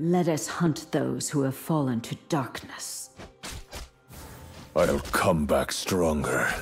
Let us hunt those who have fallen to darkness. I'll come back stronger.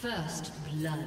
First blood.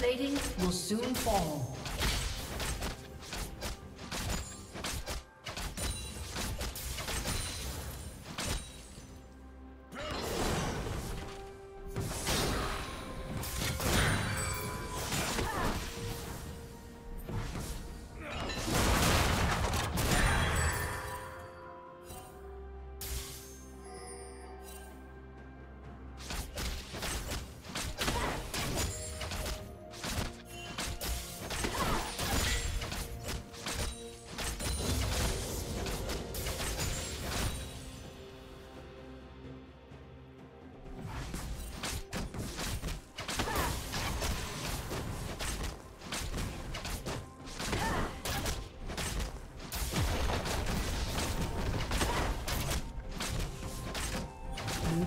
platings will soon fall.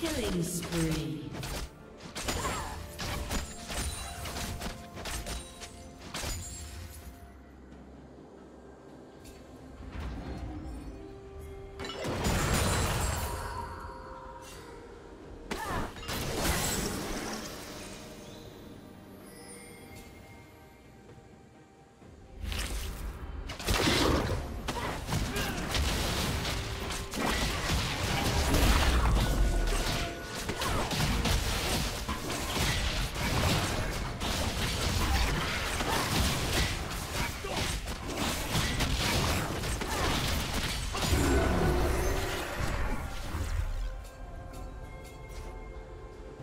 Killing spree.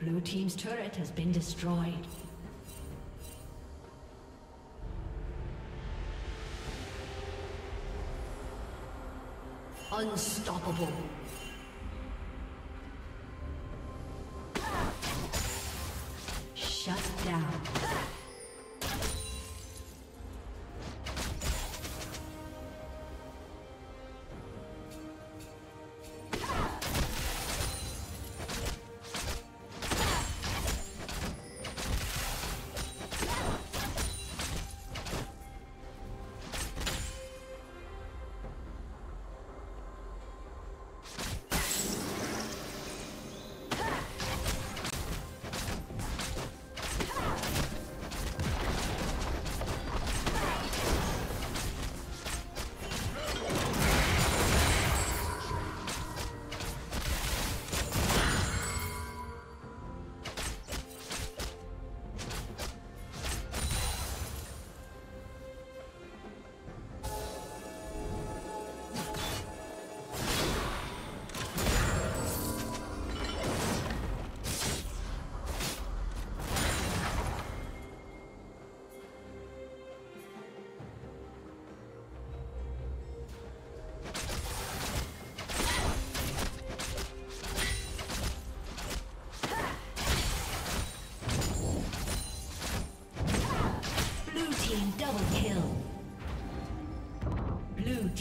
Blue Team's turret has been destroyed. Unstoppable. Shut down.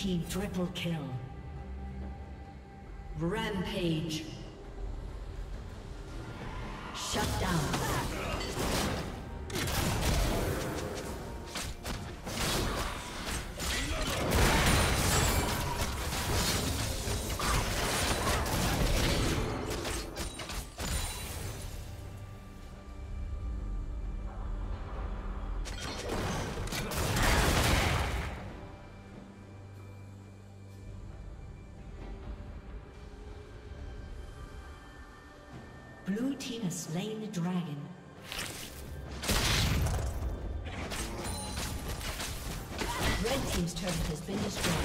team triple kill. Rampage. Shut down. Blue team has slain the dragon. Red team's turret has been destroyed.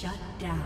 Shut down.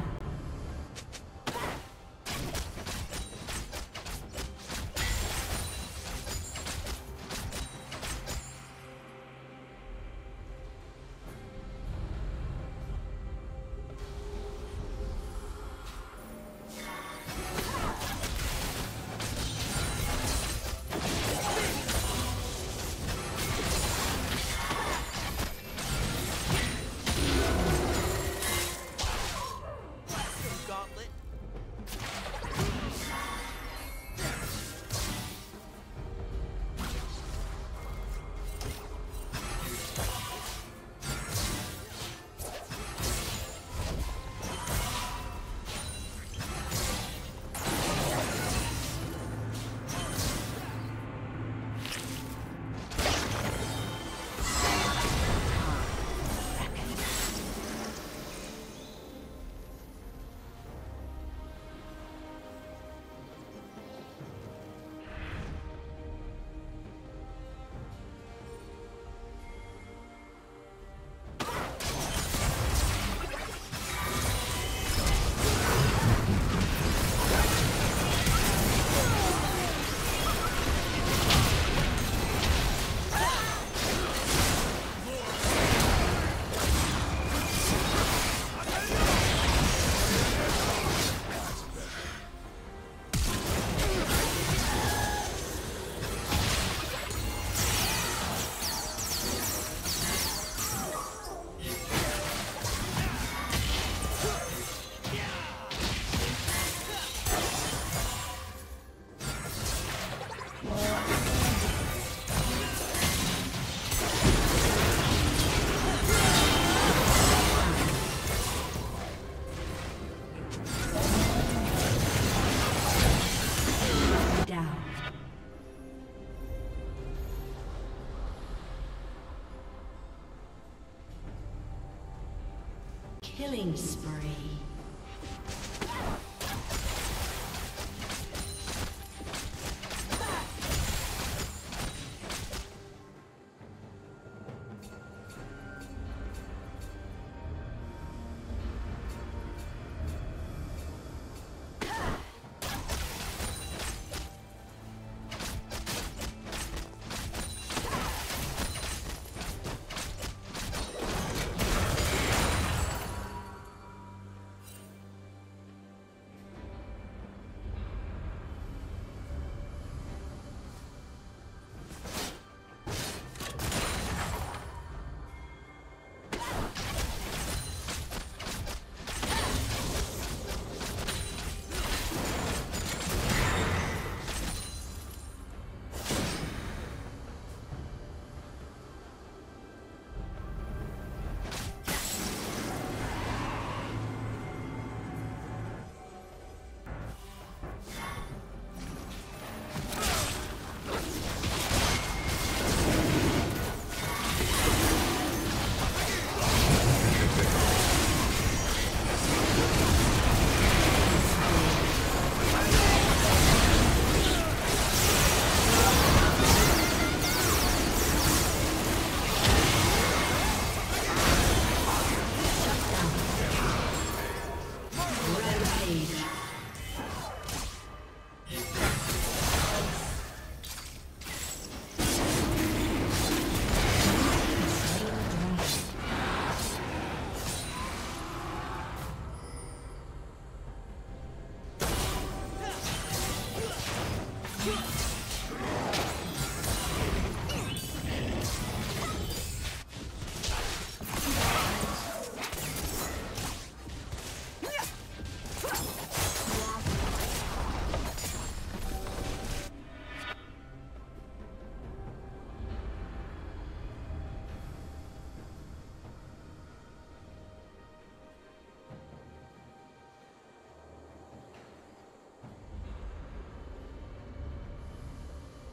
Killing spree.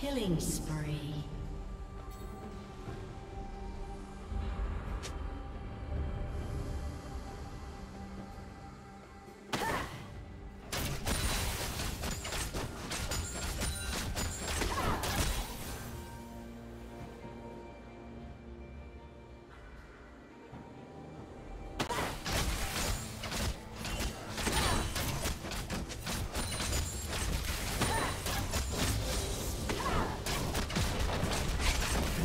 Killing spree.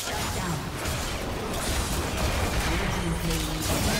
Shut down. Blue team's turret has been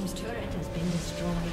team's turret has been destroyed.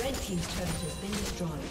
Red Team's turret has been destroyed.